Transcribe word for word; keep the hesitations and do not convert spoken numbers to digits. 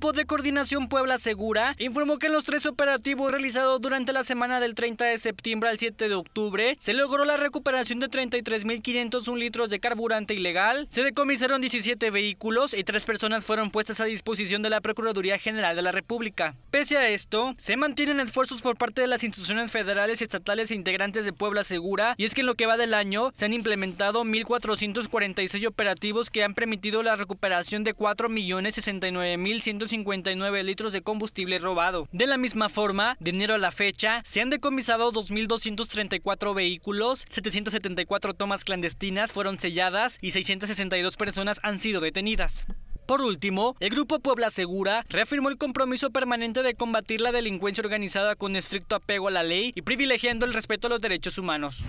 Grupo de Coordinación Puebla Segura informó que en los tres operativos realizados durante la semana del treinta de septiembre al siete de octubre se logró la recuperación de treinta y tres mil quinientos un litros de carburante ilegal, se decomisaron diecisiete vehículos y tres personas fueron puestas a disposición de la Procuraduría General de la República. Pese a esto, se mantienen esfuerzos por parte de las instituciones federales y estatales e integrantes de Puebla Segura, y es que en lo que va del año se han implementado mil cuatrocientos cuarenta y seis operativos que han permitido la recuperación de cuatro millones sesenta y nueve mil ciento cincuenta y nueve litros de combustible robado. De la misma forma, de enero a la fecha, se han decomisado dos mil doscientos treinta y cuatro vehículos, setecientas setenta y cuatro tomas clandestinas fueron selladas y seiscientas sesenta y dos personas han sido detenidas. Por último, el Grupo Puebla Segura reafirmó el compromiso permanente de combatir la delincuencia organizada con estricto apego a la ley y privilegiando el respeto a los derechos humanos.